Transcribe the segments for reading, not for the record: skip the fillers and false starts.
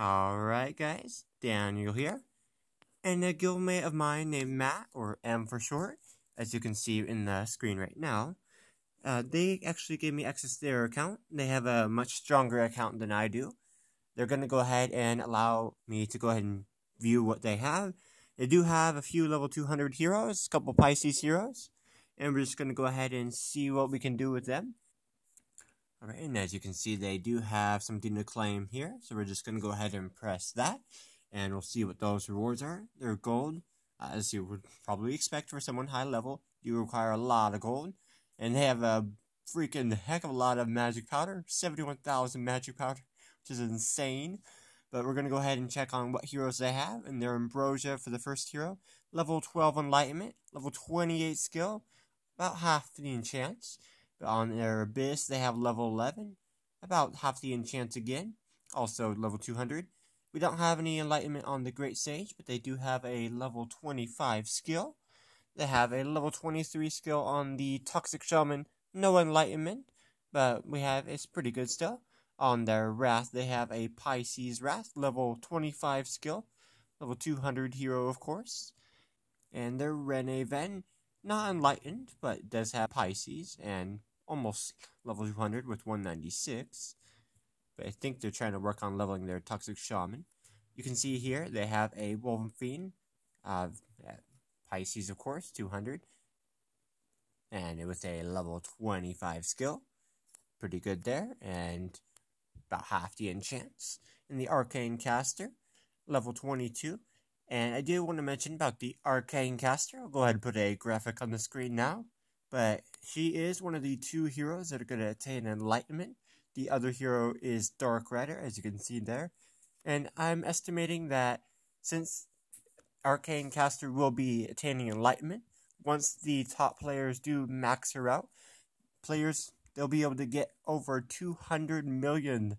Alright guys, Daniel here, and a guildmate of mine named Matt, or M for short, as you can see in the screen right now. They actually gave me access to their account. They have a much stronger account than I do. They're going to go ahead and allow me to go ahead and view what they have. They do have a few level 200 heroes, a couple Pisces heroes, and we're just going to go ahead and see what we can do with them. Alright, and as you can see, they do have something to claim here, so we're just going to go ahead and press that, and we'll see what those rewards are. They're gold, as you would probably expect for someone high level. You require a lot of gold, and they have a freaking heck of a lot of magic powder, 71,000 magic powder, which is insane. But we're going to go ahead and check on what heroes they have, and their Ambrosia for the first hero, level 12 Enlightenment, level 28 Skill, about half the enchants. On their Abyss, they have level 11, about half the enchants again, also level 200. We don't have any Enlightenment on the Great Sage, but they do have a level 25 skill. They have a level 23 skill on the Toxic Shaman, no Enlightenment, but we have, it's pretty good still. On their Wrath, they have a Pisces Wrath, level 25 skill, level 200 hero, of course. And their Reneven, not Enlightened, but does have Pisces, and almost level 200 with 196. But I think they're trying to work on leveling their Toxic Shaman. You can see here they have a Wolven Fiend, Pisces of course, 200. And with a level 25 skill. Pretty good there, and about half the enchants. And the Arcane Caster, level 22. And I do want to mention about the Arcane Caster. I'll go ahead and put a graphic on the screen now. But she is one of the two heroes that are going to attain Enlightenment. The other hero is Dark Rider, as you can see there. And I'm estimating that since Arcane Caster will be attaining Enlightenment, once the top players do max her out, players, they'll be able to get over 200 million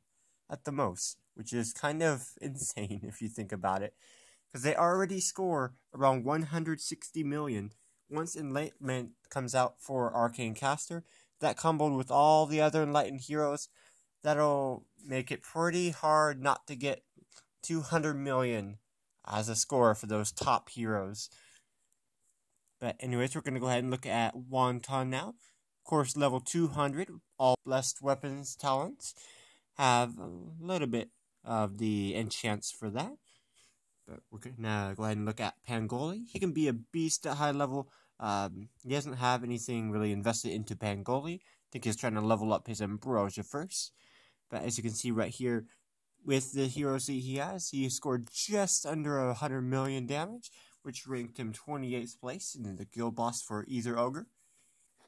at the most, which is kind of insane if you think about it. Because they already score around 160 million. Once Enlightenment comes out for Arcane Caster, that comboed with all the other Enlightened heroes, that'll make it pretty hard not to get 200 million as a score for those top heroes. But anyways, we're going to go ahead and look at 1-1 now. Of course, level 200, all Blessed Weapons talents have a little bit of the enchants for that. But we're going to go ahead and look at Pangoli. He can be a beast at high level. He doesn't have anything really invested into Pangoli. I think he's trying to level up his Ambrosia first. But as you can see right here, with the heroes that he has, he scored just under 100 million damage, which ranked him 28th place in the guild boss for either ogre.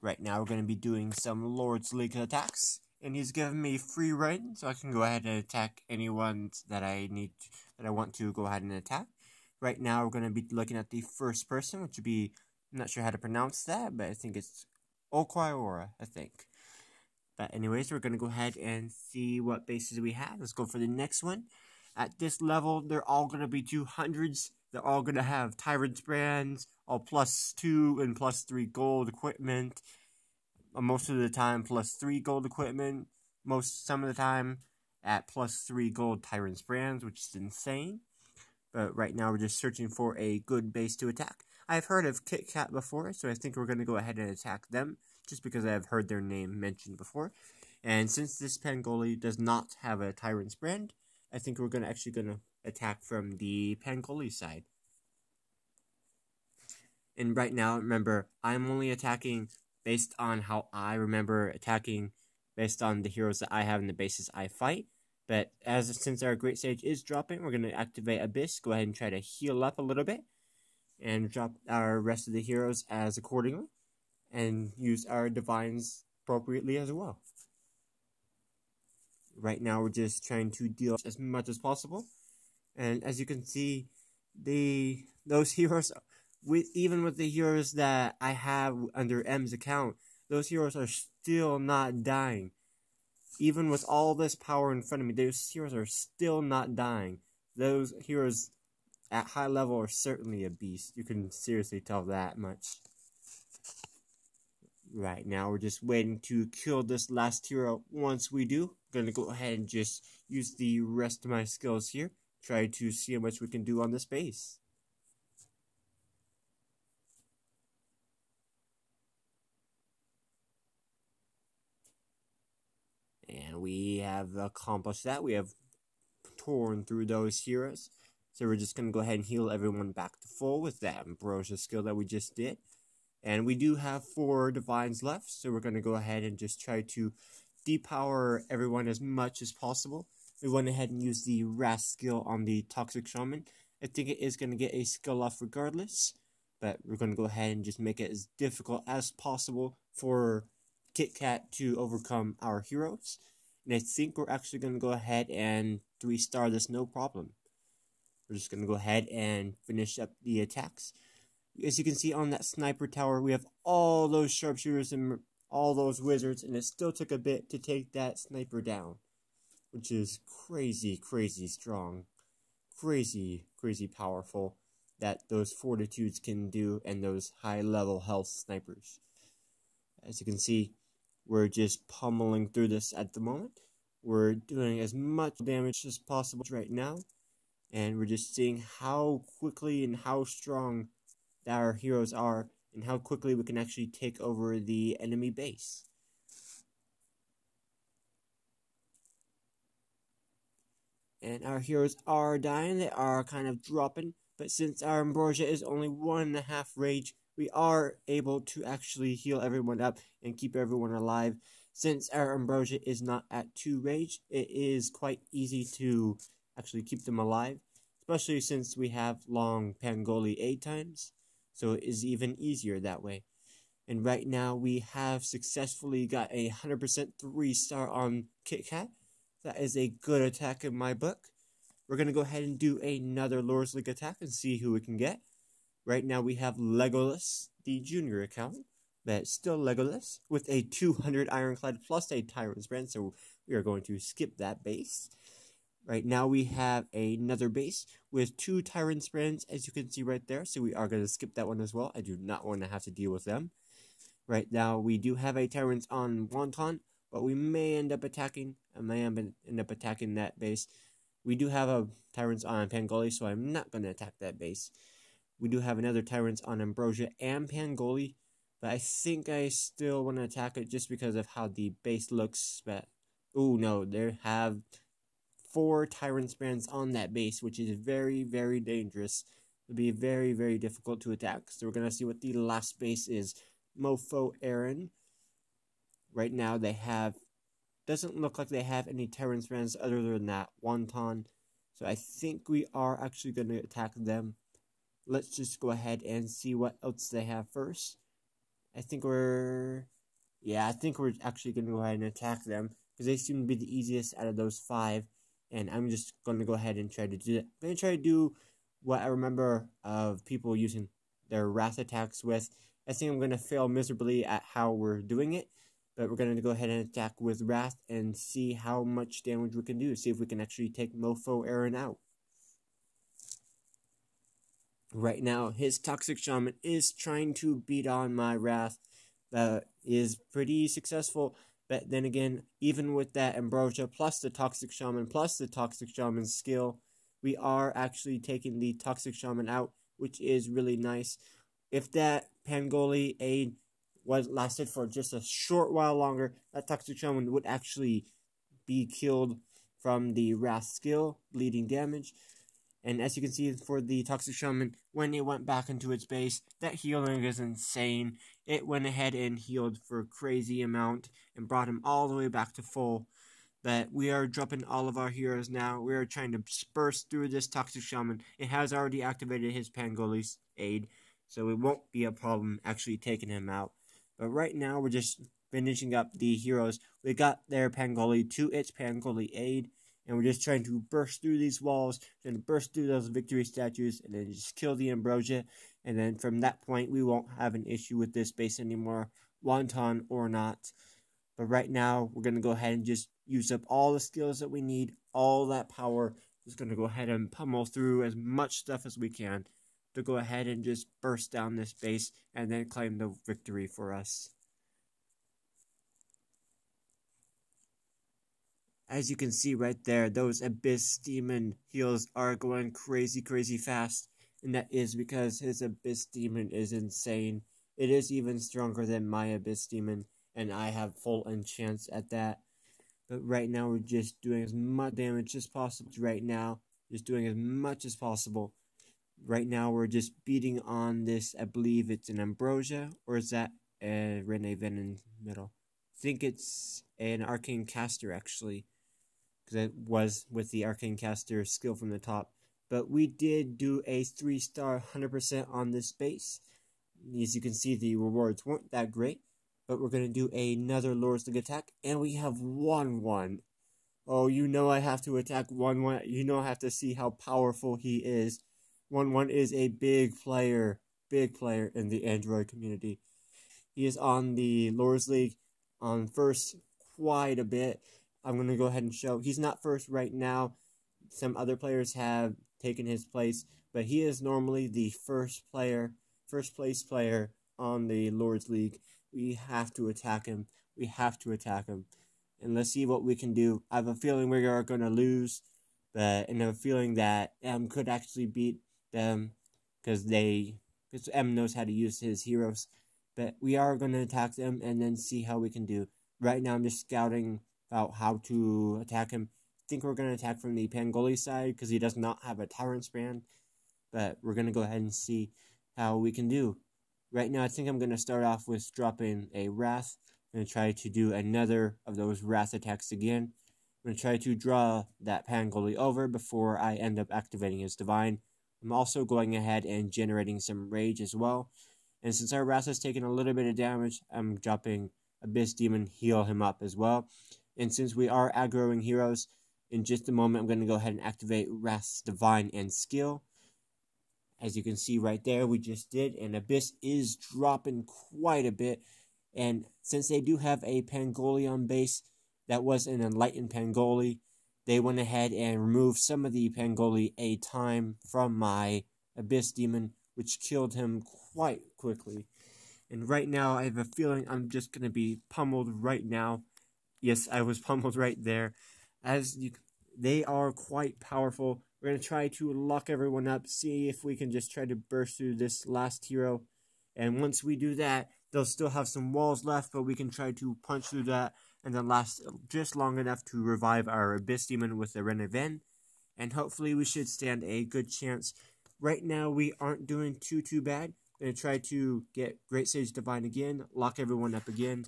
Right now we're going to be doing some Lord's League attacks. And he's given me free reign, so I can go ahead and attack anyone that I want to go ahead and attack. Right now, we're going to be looking at the first person, which would be, I'm not sure how to pronounce that, but I think it's Oquayora, I think. But anyways, we're going to go ahead and see what bases we have. Let's go for the next one. At this level, they're all going to be 200s. They're all going to have Tyrant's Brands, all plus 2 and plus 3 gold equipment. Most of the time plus 3 gold equipment, some of the time at plus 3 gold Tyrant's Brands, which is insane. But right now we're just searching for a good base to attack. I've heard of Kit Kat before, so I think we're going to go ahead and attack them, just because I've heard their name mentioned before. And since this Pangoli does not have a Tyrant's Brand, I think we're actually going to attack from the Pangoli side. And right now, remember, I'm only attacking based on how I remember attacking, based on the heroes that I have and the bases I fight. But since our Great Sage is dropping, we're going to activate Abyss, go ahead and try to heal up a little bit, and drop our rest of the heroes as accordingly, and use our Divines appropriately as well. Right now we're just trying to deal as much as possible, and as you can see, those heroes, even with the heroes that I have under M's account, those heroes are still not dying. Even with all this power in front of me, those heroes are still not dying. Those heroes at high level are certainly a beast. You can seriously tell that much. Right now, we're just waiting to kill this last hero. Once we do, I'm going to go ahead and just use the rest of my skills here. Try to see how much we can do on this base. And we have accomplished that. We have torn through those heroes. So we're just going to go ahead and heal everyone back to full with that Ambrosia skill that we just did. And we do have 4 Divines left, so we're going to go ahead and just try to depower everyone as much as possible. We went ahead and used the Wrath skill on the Toxic Shaman. I think it is going to get a skill off regardless, but we're going to go ahead and just make it as difficult as possible for Kit Kat to overcome our heroes. And I think we're actually going to go ahead and 3-star this no problem. We're just going to go ahead and finish up the attacks. As you can see on that sniper tower, we have all those sharpshooters and all those wizards, and it still took a bit to take that sniper down, which is crazy, crazy strong, crazy, crazy powerful that those fortitudes can do and those high-level health snipers. As you can see, we're just pummeling through this at the moment. We're doing as much damage as possible right now, and we're just seeing how quickly and how strong that our heroes are, and how quickly we can actually take over the enemy base. And our heroes are dying, they are kind of dropping, but since our Ambrosia is only 1.5 rage, we are able to actually heal everyone up and keep everyone alive. Since our Ambrosia is not at 2 rage, it is quite easy to actually keep them alive, especially since we have long Pangoli 8 times. So it is even easier that way. And right now we have successfully got a 100% 3-star on Kit Kat. That is a good attack in my book. We're going to go ahead and do another Lords League attack and see who we can get. Right now we have Legolas, the junior account, but still Legolas, with a 200 Ironclad plus a Tyrant's Brand, so we are going to skip that base. Right now we have another base with 2 Tyrant's Brands, as you can see right there, so we are going to skip that one as well. I do not want to have to deal with them. Right now we do have a Tyrant's on Wonton, but we may end up attacking. I may end up attacking that base. We do have a Tyrant's on Pangoli, so I'm not going to attack that base. We do have another Tyrant's on Ambrosia and Pangoli, but I think I still want to attack it just because of how the base looks. But oh no, they have 4 Tyrant's Brands on that base, which is very, very dangerous. It'll be very, very difficult to attack. So we're going to see what the last base is. Mofo Aaron. Right now they have... doesn't look like they have any Tyrant's Brands other than that Wonton. So I think we are actually going to attack them. Let's just go ahead and see what else they have first. Yeah, I think we're actually going to go ahead and attack them, because they seem to be the easiest out of those 5. And I'm just going to go ahead and try to do that. I'm going to try to do what I remember of people using their wrath attacks with. I think I'm going to fail miserably at how we're doing it, but we're going to go ahead and attack with wrath and see how much damage we can do. See if we can actually take Mofo Aaron out. Right now, his Toxic Shaman is trying to beat on my wrath. That is pretty successful. But then again, even with that Ambrosia plus the Toxic Shaman's skill, we are actually taking the Toxic Shaman out, which is really nice. If that Pangoli aid lasted for just a short while longer, that Toxic Shaman would actually be killed from the Wrath skill, bleeding damage. And as you can see for the Toxic Shaman, when it went back into its base, that healing is insane. It went ahead and healed for a crazy amount and brought him all the way back to full. But we are dropping all of our heroes now. We are trying to disperse through this Toxic Shaman. It has already activated his Pangoli's aid, so it won't be a problem actually taking him out. But right now we're just finishing up the heroes. We got their Pangoli to its Pangoli aid. And we're just trying to burst through these walls, trying to burst through those victory statues, and then just kill the Ambrosia. And then from that point, we won't have an issue with this base anymore, Wonton or not. But right now, we're going to go ahead and just use up all the skills that we need, all that power. Just going to go ahead and pummel through as much stuff as we can to go ahead and just burst down this base and then claim the victory for us. As you can see right there, those Abyss Demon heals are going crazy, crazy fast. And that is because his Abyss Demon is insane. It is even stronger than my Abyss Demon, and I have full enchants at that. But right now we're just doing as much damage as possible. Right now we're just beating on this, I believe it's an Ambrosia, or is that a Reneven in the middle? I think it's an Arcane Caster actually, because it was with the Arcane Caster skill from the top. But we did do a 3-star 100% on this base. As you can see, the rewards weren't that great. But we're going to do another Lord's League attack, and we have 1-1. Oh, you know I have to attack 1-1. You know I have to see how powerful he is. 1-1 is a big player in the Android community. He is on the Lord's League on first quite a bit. I'm going to go ahead and show. He's not first right now. Some other players have taken his place, but he is normally the first place player on the Lord's League. We have to attack him. And let's see what we can do. I have a feeling we are going to lose. But I have a feeling that M could actually beat them. Because M knows how to use his heroes. But we are going to attack them and then see how we can do. Right now I'm just scouting out how to attack him. I think we're going to attack from the Pangoli side. Because he does not have a Tyrant Brand. But we're going to go ahead and see how we can do. Right now, I think I'm going to start off with dropping a Wrath. I'm going to try to do another of those Wrath attacks again. I'm going to try to draw that Pangoli over before I end up activating his Divine. I'm also going ahead and generating some Rage as well. And since our Wrath has taken a little bit of damage, I'm dropping Abyss Demon, heal him up as well. And since we are aggroing heroes, in just a moment, I'm going to go ahead and activate Wrath's Divine and Skill. As you can see right there, we just did, and Abyss is dropping quite a bit. And since they do have a Pangoli on base, that was an Enlightened Pangoli, they went ahead and removed some of the Pangoli a time from my Abyss Demon, which killed him quite quickly. And right now, I have a feeling I'm just going to be pummeled right now. Yes, I was pummeled right there. They are quite powerful. We're going to try to lock everyone up, see if we can just try to burst through this last hero. And once we do that, they'll still have some walls left, but we can try to punch through that and then last just long enough to revive our Abyss Demon with the Reneven. And hopefully we should stand a good chance. Right now we aren't doing too bad. I'm going to try to get Great Sage Divine again, lock everyone up again,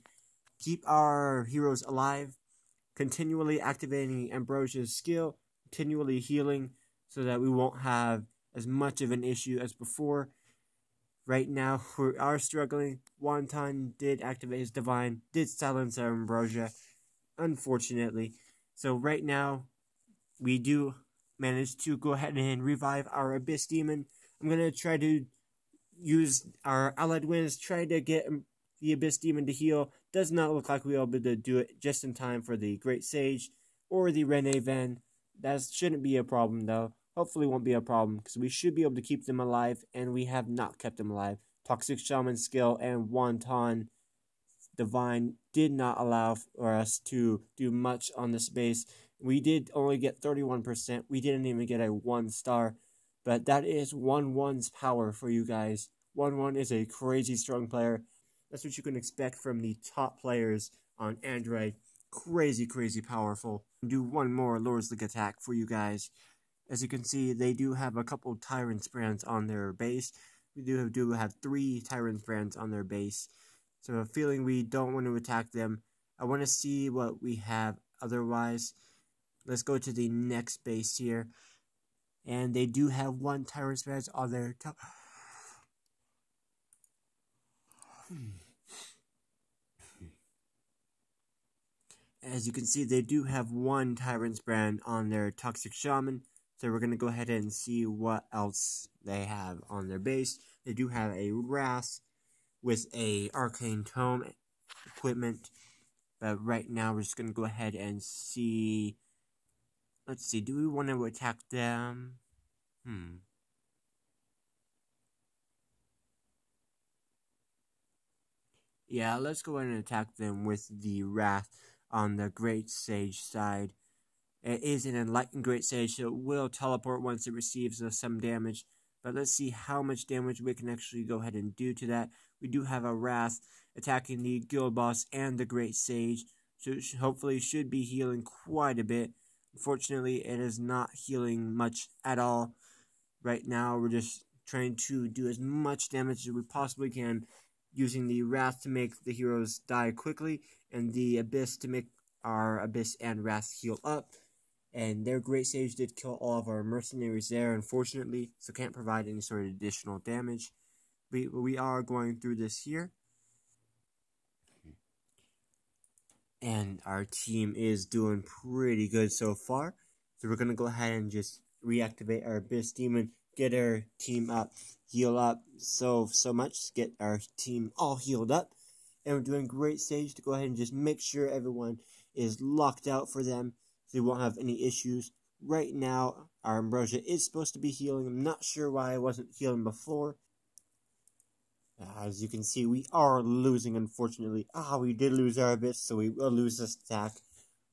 keep our heroes alive, continually activating Ambrosia's skill, continually healing so that we won't have as much of an issue as before. Right now, we are struggling. Wonton did activate his Divine, did silence our Ambrosia, unfortunately. So right now, we do manage to go ahead and revive our Abyss Demon. I'm going to try to use our allied winds, try to get the Abyss Demon to heal. Does not look like we'll be able to do it just in time for the Great Sage or the Reneven. That shouldn't be a problem, though. Hopefully won't be a problem, because we should be able to keep them alive, and we have not kept them alive. Toxic Shaman skill and Wonton Divine did not allow for us to do much on this base. We did only get 31%. We didn't even get a 1-star, but that is 1-1's power for you guys. 1-1 is a crazy strong player. That's what you can expect from the top players on Android. Crazy, crazy powerful. Do one more Lord's League attack for you guys. As you can see, they do have a couple Tyrant Brands on their base. We do have 3 Tyrant Brands on their base. So I have a feeling we don't want to attack them. I want to see what we have otherwise. Let's go to the next base here. And they do have 1 Tyrant Brands on their top. As you can see, they do have 1 Tyrant's Brand on their Toxic Shaman. So we're going to go ahead and see what else they have on their base. They do have a Wrath with a Arcane Tome equipment. But right now we're just going to go ahead and see. Let's see, do we want to attack them? Yeah, let's go ahead and attack them with the Wrath on the Great Sage side. is an enlightened great sage, so it will teleport once it receives some damage. But let's see how much damage we can actually go ahead and do to that. We do have a Wrath attacking the guild boss and the great sage, so it hopefully should be healing quite a bit. Unfortunately, it is not healing much at all right now. We're just trying to do as much damage as we possibly can, using the Wrath to make the heroes die quickly, and the Abyss to make our Abyss and Wrath heal up. And their Great Sage did kill all of our mercenaries there, unfortunately, so can't provide any sort of additional damage. We are going through this here. And our team is doing pretty good so far. So we're going to go ahead and just reactivate our Abyss Demon, get our team up, heal up so much, get our team all healed up. And we're doing Great Sage to go ahead and just make sure everyone is locked out for them, so they won't have any issues. Right now, our Ambrosia is supposed to be healing. I'm not sure why I wasn't healing before. As you can see, we are losing, unfortunately. We did lose our Abyss, so we will lose this attack.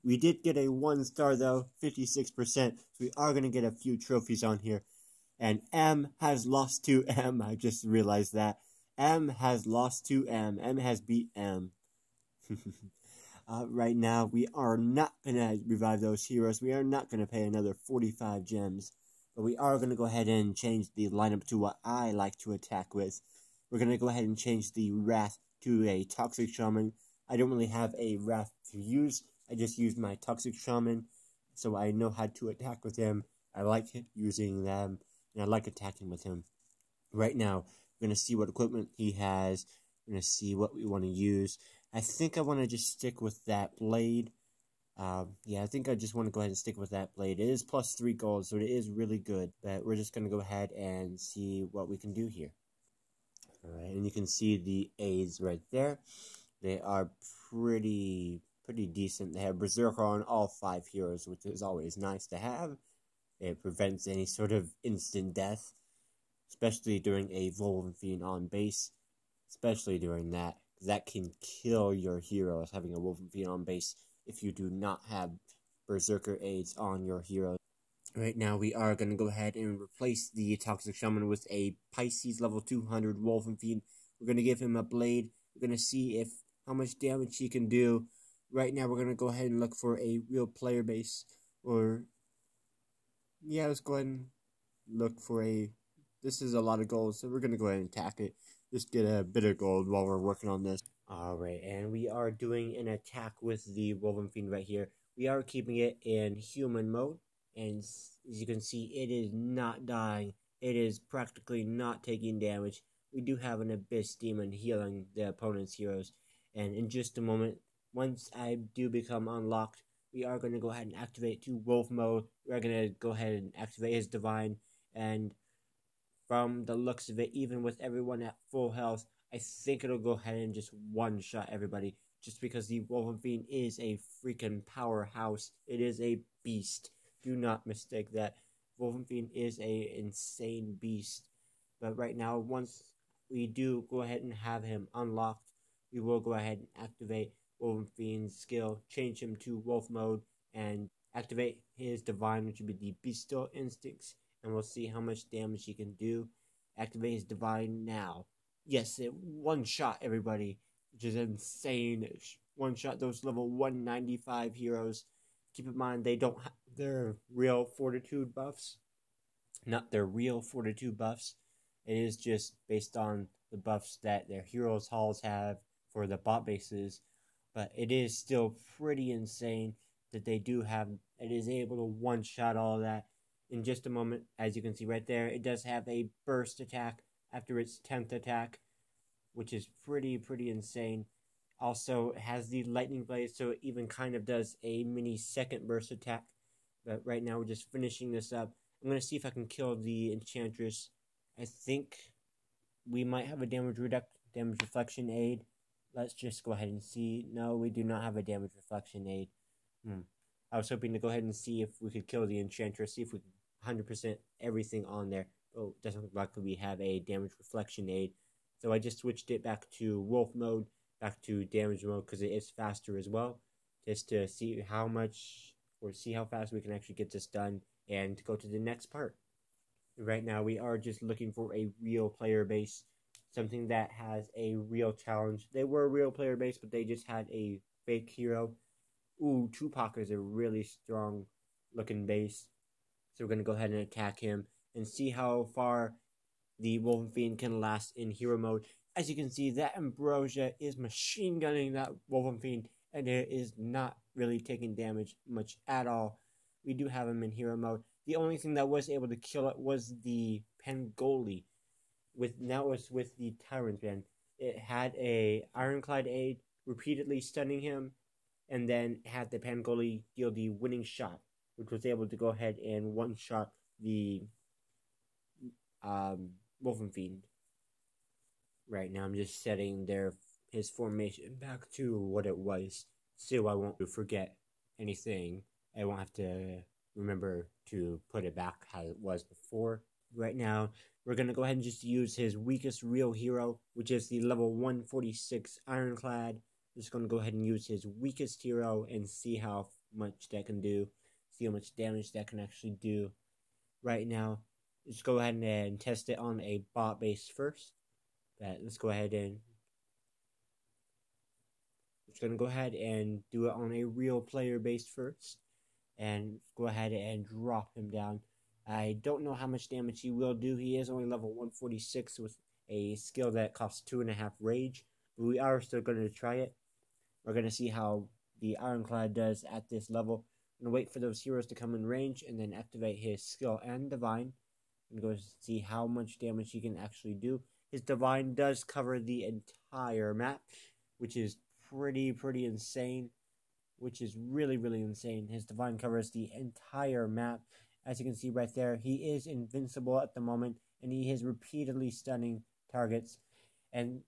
We did get a 1-star, though, 56%. So we are going to get a few trophies on here. And M has lost to M. I just realized that. M has lost to M. M has beat M. Right now, we are not going to revive those heroes. We are not going to pay another 45 gems. But we are going to go ahead and change the lineup to what I like to attack with. We're going to go ahead and change the Wrath to a Toxic Shaman. I don't really have a Wrath to use. I just use my Toxic Shaman, so I know how to attack with him. I like using them, and I like attacking with him. Right now, we're going to see what equipment he has. We're going to see what we want to use. I think I want to just stick with that blade. Yeah, I think I just want to go ahead and stick with that blade. It is +3 gold, so it is really good. But we're just going to go ahead and see what we can do here. Alright, and you can see the aids right there. They are pretty decent. They have Berserker on all 5 heroes, which is always nice to have. It prevents any sort of instant death, especially during a Volven Fiend on base. Especially during that, because that can kill your heroes, having a Volven Fiend on base, if you do not have Berserker aids on your heroes. Right now, we are going to go ahead and replace the Toxic Shaman with a Pisces level 200 Wolfen Fiend. We're going to give him a blade. We're going to see how much damage he can do. Right now, we're going to go ahead and look for a real player base. Yeah, let's go ahead and look for a... This is a lot of gold, so we're going to go ahead and attack it. Just get a bit of gold while we're working on this. Alright, and we are doing an attack with the Wolfen Fiend right here. We are keeping it in human mode. And as you can see, it is not dying. It is practically not taking damage. We do have an Abyss Demon healing the opponent's heroes. And in just a moment, once I do become unlocked, we are going to go ahead and activate to Wolf Mode. We're going to go ahead and activate his Divine. And from the looks of it, even with everyone at full health, I think it'll go ahead and just one-shot everybody. Just because the Wolfen Fiend is a freaking powerhouse. It is a beast. Do not mistake that. Wolfen Fiend is a insane beast. But right now, once we do go ahead and have him unlocked, we will go ahead and activate Wolfen Fiend's skill, change him to Wolf Mode, and activate his Divine, which would be the Bestial Instincts, and we'll see how much damage he can do. Activate his Divine now. Yes, it one-shot everybody, which is insane. One-shot those level 195 heroes. Keep in mind, they don't have their real fortitude buffs. Not their real fortitude buffs. It is just based on the buffs that their heroes halls have for the bot bases. But it is still pretty insane that they do have... It is able to one-shot all that. In just a moment, as you can see right there, it does have a burst attack after its 10th attack, which is pretty insane. Also, it has the lightning blade, so it even kind of does a mini second burst attack. But right now, we're just finishing this up. I'm going to see if I can kill the Enchantress. I think we might have a damage reflection aid. Let's just go ahead and see. No, we do not have a damage reflection aid. I was hoping to go ahead and see if we could kill the Enchantress, see if we can 100% everything on there. Oh, doesn't look like we have a damage reflection aid. So I just switched it back to Wolf Mode, back to damage mode, because it is faster as well, just to see how much We'll see how fast we can actually get this done and go to the next part. Right now, we are just looking for a real player base, something that has a real challenge. They were a real player base, but they just had a fake hero. Ooh, Tupac is a really strong-looking base, so we're going to go ahead and attack him and see how far the Wolven Fiend can last in hero mode. As you can see, that Ambrosia is machine gunning that Wolven Fiend, and it is not really taking damage much at all. We do have him in hero mode. The only thing that was able to kill it was the Pangoli. That was with the Tyrant's Band. It had a Ironclad Aid repeatedly stunning him, and then had the Pangoli deal the winning shot, which was able to go ahead and one-shot the Wolven Fiend. Right now I'm just setting his formation back to what it was, so I won't forget anything. I won't have to remember to put it back how it was before. Right now we're going to go ahead and just use his weakest real hero, which is the level 146 Ironclad. Just going to go ahead and use his weakest hero and see how much that can do. See how much damage that can actually do. Right now, let's go ahead and test it on a bot base first. But let's go ahead and... Just going to go ahead and do it on a real player base first. And go ahead and drop him down. I don't know how much damage he will do. He is only level 146 with a skill that costs 2.5 rage. But we are still going to try it. We're going to see how the Ironclad does at this level. I'm going to wait for those heroes to come in range and then activate his skill and Divine. I'm going to see how much damage he can actually do. His Divine does cover the entire map, which is pretty insane. Which is really insane. His Divine covers the entire map. As you can see right there, he is invincible at the moment, and he is repeatedly stunning targets. And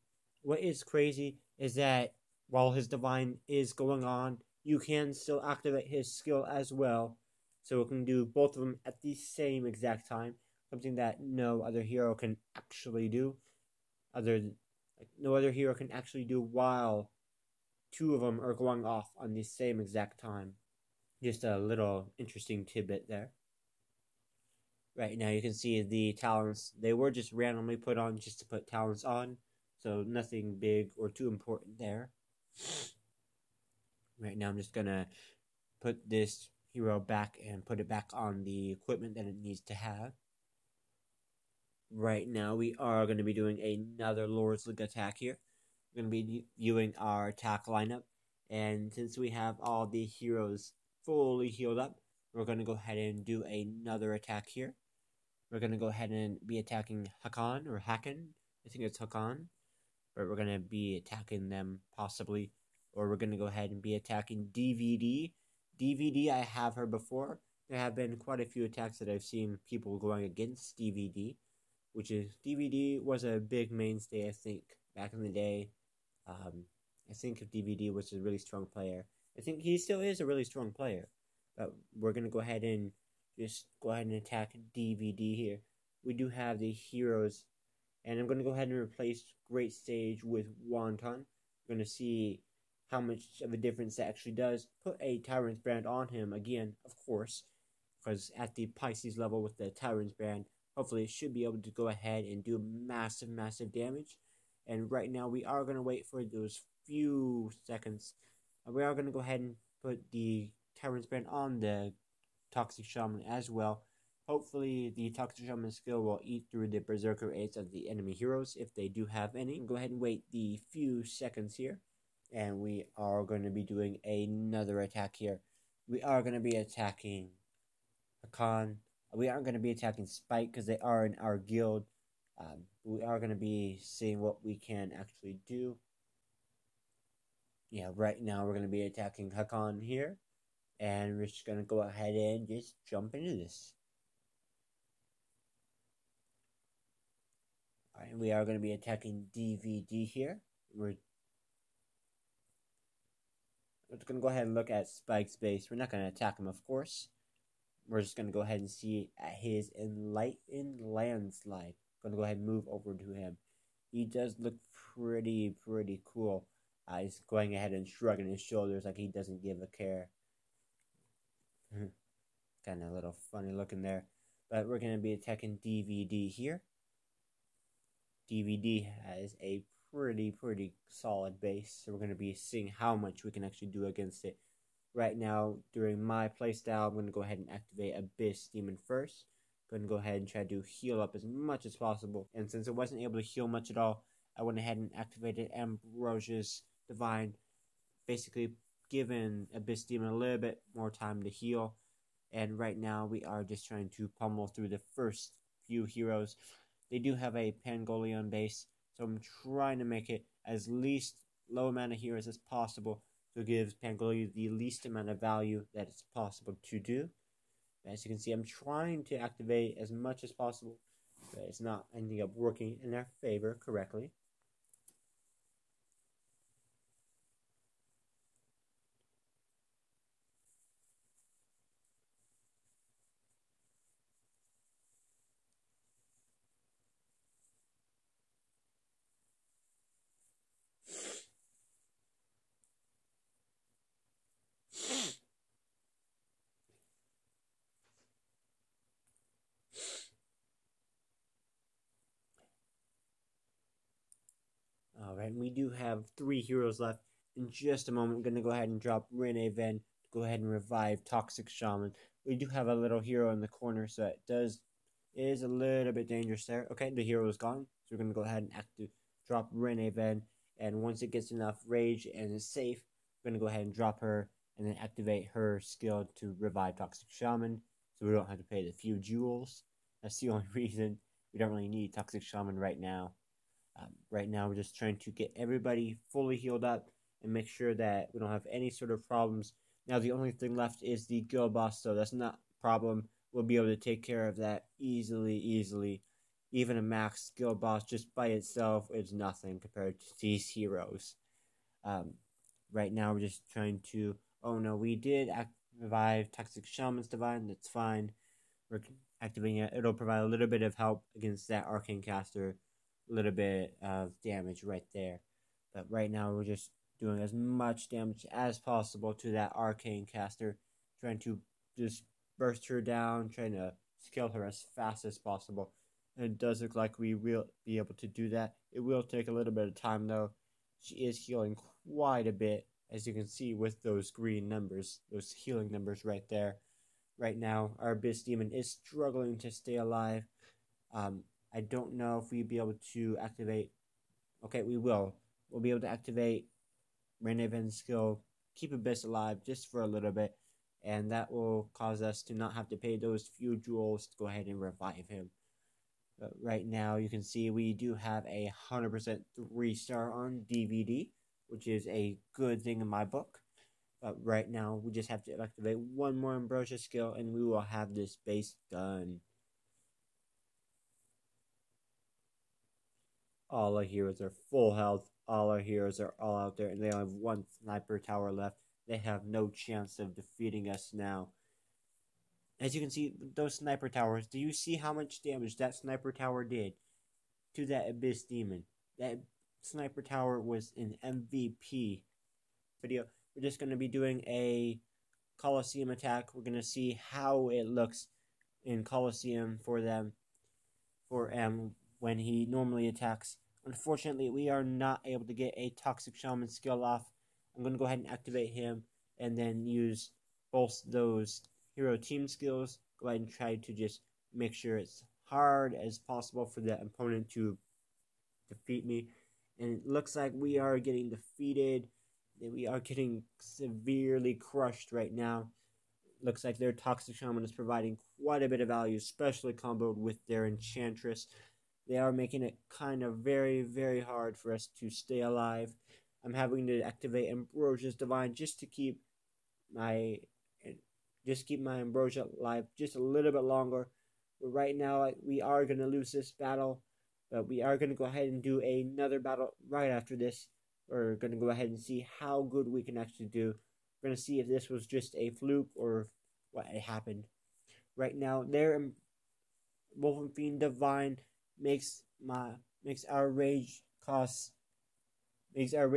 what is crazy is that while his Divine is going on, you can still activate his skill as well. So it can do both of them at the same exact time. Something that no other hero can actually do. No other hero can actually do while two of them are going off on the same exact time. Just a little interesting tidbit there. Right now you can see the talents. They were just randomly put on just to put talents on. So nothing big or too important there. Right now I'm just going to put this hero back and put it back on the equipment that it needs to have. Right now we are going to be doing another Lord's League attack here. We're going to be viewing our attack lineup. And since we have all the heroes fully healed up, we're going to go ahead and do another attack here. We're going to go ahead and be attacking Hakan or Hakan. I think it's Hakan. But we're going to be attacking them possibly. Or we're going to go ahead and be attacking DVD. DVD, I have her before. There have been quite a few attacks that I've seen people going against DVD. DVD was a big mainstay, I think, back in the day. I think DVD was a really strong player. I think he still is a really strong player. But we're going to go ahead and just go ahead and attack DVD here. We do have the heroes. And I'm going to go ahead and replace Great Sage with 1-1. We're going to see how much of a difference that actually does. Put a Tyrant's Brand on him again, of course, because at the Pisces level with the Tyrant's Brand, hopefully it should be able to go ahead and do massive damage. And right now we are going to wait for those few seconds. We are going to go ahead and put the Tyrant's Brand on the Toxic Shaman as well. Hopefully the Toxic Shaman skill will eat through the Berserker Aids of the enemy heroes if they do have any. Go ahead and wait the few seconds here. And we are going to be doing another attack here. We are going to be attacking Hakan. We aren't going to be attacking Spike because they are in our guild. We are going to be seeing what we can actually do. Yeah, right now we're going to be attacking Hakan here. And we're just going to go ahead and just jump into this. Alright, we are going to be attacking DVD here. We're just going to go ahead and look at Spike's base. We're not going to attack him, of course. We're just going to go ahead and see at his Enlightened Landslide. Going to go ahead and move over to him. He does look pretty cool. He's going ahead and shrugging his shoulders like he doesn't give a care. kind of a little funny looking there. But we're going to be attacking DVD here. DVD has a pretty solid base, so we're going to be seeing how much we can actually do against it. Right now, during my playstyle, I'm going to go ahead and activate Abyss Demon first. I'm going to go ahead and try to heal up as much as possible. And since I wasn't able to heal much at all, I went ahead and activated Ambrosia's Divine, basically giving Abyss Demon a little bit more time to heal. And right now, we are just trying to pummel through the first few heroes. They do have a Pangolion base, so I'm trying to make it as least low amount of heroes as possible, so it gives Pangolion the least amount of value that it's possible to do. As you can see, I'm trying to activate as much as possible, but it's not ending up working in their favor correctly. Alright, we do have 3 heroes left. In just a moment, we're going to go ahead and drop Reneven to go ahead and revive Toxic Shaman. We do have a little hero in the corner, so it is a little bit dangerous there. Okay, the hero is gone, so we're going to go ahead and drop Reneven. And once it gets enough rage and is safe, we're going to go ahead and drop her and then activate her skill to revive Toxic Shaman, so we don't have to pay the few jewels. That's the only reason we don't really need Toxic Shaman right now. Right now, we're just trying to get everybody fully healed up and make sure that we don't have any sort of problems. Now, the only thing left is the guild boss, so that's not a problem. We'll be able to take care of that easily. Even a max guild boss just by itself is nothing compared to these heroes. Right now, we're just trying to... Oh, no, we did revive Toxic Shaman's Divine. That's fine. We're activating it. It'll provide a little bit of help against that Arcane Caster. Little bit of damage right there, but right now we're just doing as much damage as possible to that Arcane Caster, trying to just burst her down, trying to kill her as fast as possible. And it does look like we will be able to do that. It will take a little bit of time though. She is healing quite a bit, as you can see with those green numbers, those healing numbers right there. Right now our Abyss Demon is struggling to stay alive. I don't know if we'd be able to activate... Okay, we will. We'll be able to activate Reneven's skill, keep Abyss alive just for a little bit, and that will cause us to not have to pay those few jewels to go ahead and revive him. But right now, you can see we do have a 100% 3-star on DVD, which is a good thing in my book. But right now, we just have to activate one more Ambrosia skill, and we will have this base done. All our heroes are full health. All our heroes are all out there, and they only have one sniper tower left. They have no chance of defeating us now. As you can see, those sniper towers, do you see how much damage that sniper tower did to that Abyss Demon? That sniper tower was an MVP video. We're just going to be doing a Colosseum attack. We're going to see how it looks in Colosseum for them, for when he normally attacks. Unfortunately, we are not able to get a Toxic Shaman skill off. I'm going to go ahead and activate him and then use both those hero team skills. Go ahead and try to just make sure it's hard as possible for the opponent to defeat me. And it looks like we are getting defeated. We are getting severely crushed right now. It looks like their Toxic Shaman is providing quite a bit of value, especially comboed with their Enchantress. They are making it kind of very hard for us to stay alive. I'm having to activate Ambrosia's Divine just to keep my Ambrosia alive just a little bit longer. But right now we are going to lose this battle, but we are going to go ahead and do another battle right after this. We're going to go ahead and see how good we can actually do. We're going to see if this was just a fluke or what happened. Right now, their Wolfenfiend Divine makes our rage recovery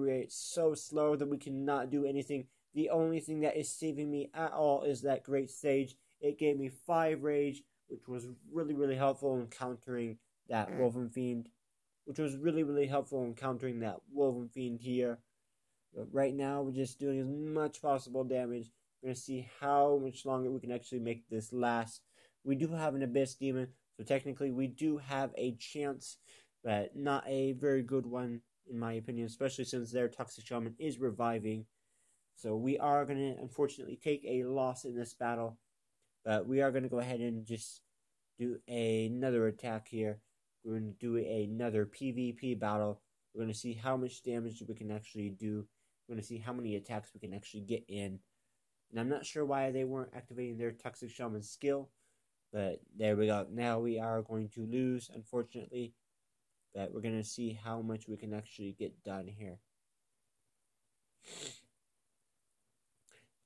rate so slow that we cannot do anything. The only thing that is saving me at all is that Great Sage, It gave me 5 rage, which was really, really helpful in countering that Wolven Fiend. Here. But right now, we're just doing as much possible damage. We're going to see how much longer we can actually make this last. We do have an Abyss Demon, so technically we do have a chance, but not a very good one, in my opinion, especially since their Toxic Shaman is reviving. So we are going to, unfortunately, take a loss in this battle. But we are going to go ahead and just do another attack here. We're going to do another PvP battle. We're going to see how much damage we can actually do. We're going to see how many attacks we can actually get in. And I'm not sure why they weren't activating their Toxic Shaman skill. But there we go. Now we are going to lose, unfortunately. But we're going to see how much we can actually get done here.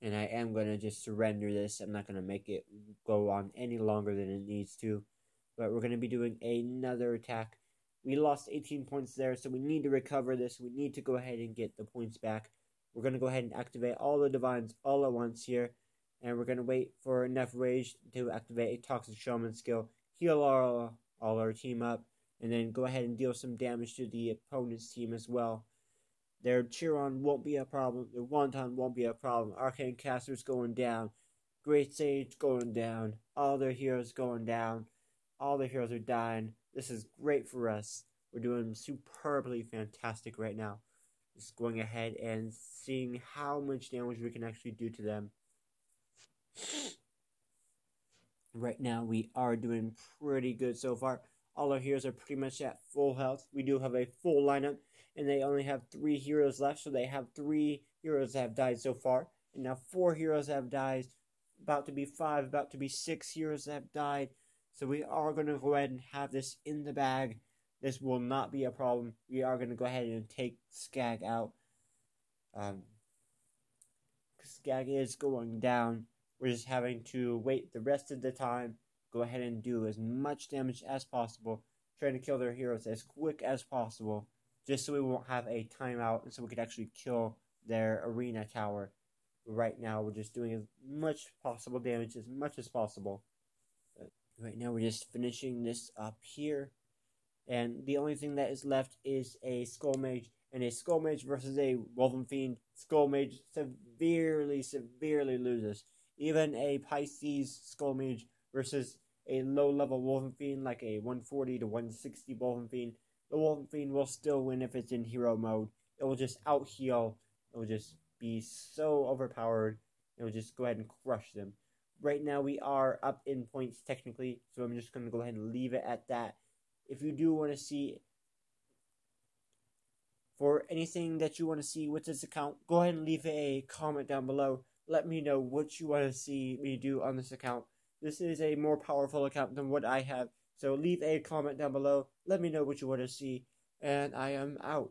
And I am going to just surrender this. I'm not going to make it go on any longer than it needs to. But we're going to be doing another attack. We lost 18 points there, so we need to recover this. We need to go ahead and get the points back. We're going to go ahead and activate all the Divines all at once here. And we're going to wait for enough rage to activate a Toxic Shaman skill. Heal all our team up. And then go ahead and deal some damage to the opponent's team as well. Their Chiron won't be a problem. Their Wonton won't be a problem. Arcane Caster's going down. Great Sage going down. All their heroes going down. All their heroes are dying. This is great for us. We're doing superbly fantastic right now. Just going ahead and seeing how much damage we can actually do to them. Right now we are doing pretty good so far. All our heroes are pretty much at full health. We do have a full lineup, and they only have 3 heroes left, so they have 3 heroes that have died so far. And now 4 heroes have died, about to be 5, about to be 6 heroes that have died. So we are going to go ahead and have this in the bag. This will not be a problem. We are going to go ahead and take Skag out. Skag is going down. We're just having to wait the rest of the time. Go ahead and do as much damage as possible, trying to kill their heroes as quick as possible, just so we won't have a timeout and so we could actually kill their arena tower. Right now, we're just doing as much possible damage, as much as possible. Right now, we're just finishing this up here. And the only thing that is left is a Skull Mage, and a Skull Mage versus a Wolven Fiend. Skull Mage severely, severely loses. Even a Pisces Skull Mage versus a low-level Wolven Fiend, like a 140 to 160 Wolven Fiend, the Wolven Fiend will still win if it's in hero mode. It will just out-heal. It will just be so overpowered. It will just go ahead and crush them. Right now, we are up in points, technically, so I'm just going to go ahead and leave it at that. If you do want to see, for anything that you want to see with this account, go ahead and leave a comment down below. Let me know what you want to see me do on this account. This is a more powerful account than what I have, so leave a comment down below, let me know what you want to see, and I am out.